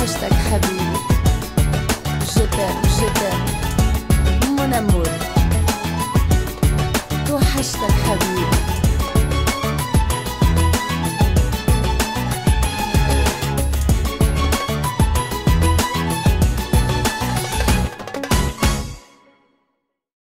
وحشتك حبيبي، جتم جتم، mon amour، توحشتك حبيبي.